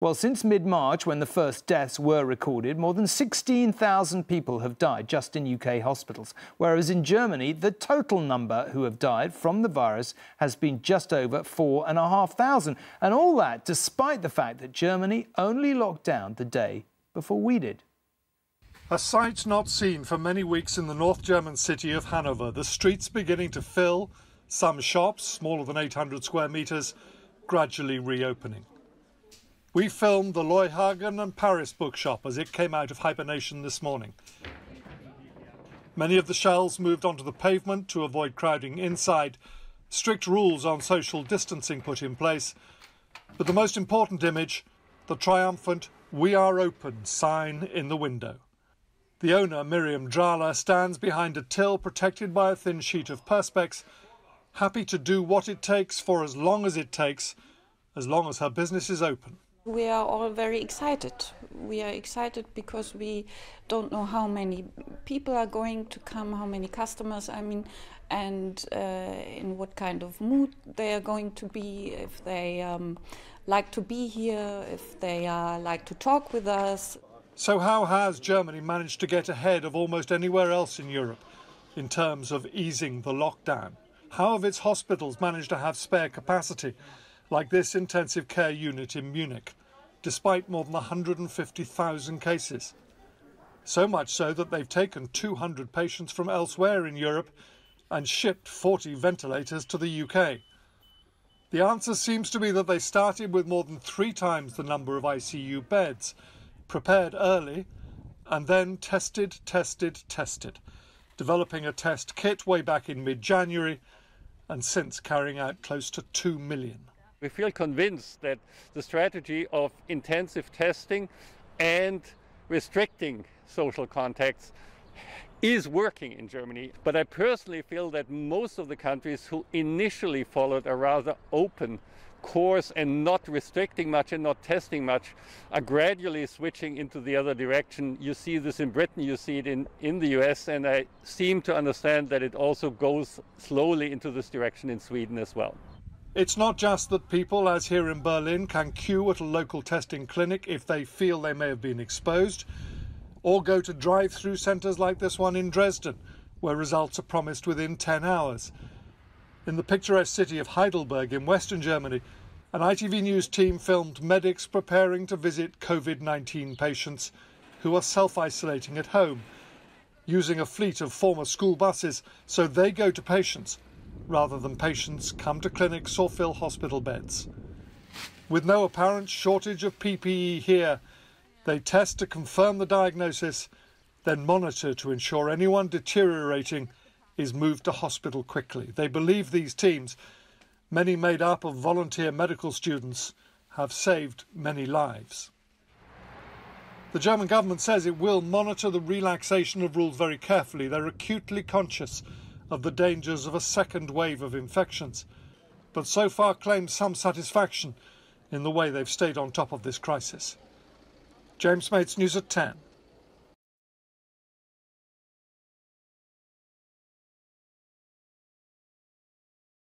Well, since mid-March, when the first deaths were recorded, more than 16,000 people have died just in UK hospitals, whereas in Germany, the total number who have died from the virus has been just over 4,500. And all that despite the fact that Germany only locked down the day before we did. A sight not seen for many weeks in the North German city of Hannover. The streets beginning to fill, some shops, smaller than 800 square metres, gradually reopening. We filmed the Lloyhagen and Paris bookshop as it came out of hibernation this morning. Many of the shelves moved onto the pavement to avoid crowding inside. Strict rules on social distancing put in place. But the most important image, the triumphant "We are open" sign in the window. The owner, Miriam Dralla, stands behind a till protected by a thin sheet of perspex, happy to do what it takes for as long as her business is open. We are all very excited. We are excited because we don't know how many people are going to come, how many customers, I mean, and in what kind of mood they are going to be, if they like to be here, if they like to talk with us. So how has Germany managed to get ahead of almost anywhere else in Europe in terms of easing the lockdown? How have its hospitals managed to have spare capacity, like this intensive care unit in Munich, despite more than 150,000 cases? So much so that they've taken 200 patients from elsewhere in Europe and shipped 40 ventilators to the UK. The answer seems to be that they started with more than 3 times the number of ICU beds, prepared early, and then tested, developing a test kit way back in mid-January, and since carrying out close to 2 million. We feel convinced that the strategy of intensive testing and restricting social contacts is working in Germany. But I personally feel that most of the countries who initially followed a rather open course and not restricting much and not testing much are gradually switching into the other direction. You see this in Britain, you see it in the US, and I seem to understand that it also goes slowly into this direction in Sweden as well. It's not just that people, as here in Berlin, can queue at a local testing clinic if they feel they may have been exposed, or go to drive-through centres like this one in Dresden, where results are promised within 10 hours. In the picturesque city of Heidelberg in Western Germany, an ITV News team filmed medics preparing to visit COVID-19 patients who are self-isolating at home, using a fleet of former school buses so they go to patients, rather than patients come to clinics or fill hospital beds. With no apparent shortage of PPE here, they test to confirm the diagnosis, then monitor to ensure anyone deteriorating is moved to hospital quickly. They believe these teams, many made up of volunteer medical students, have saved many lives. The German government says it will monitor the relaxation of rules very carefully. They're acutely conscious of the dangers of a second wave of infections, but so far claims some satisfaction in the way they've stayed on top of this crisis. James Mates, News at 10.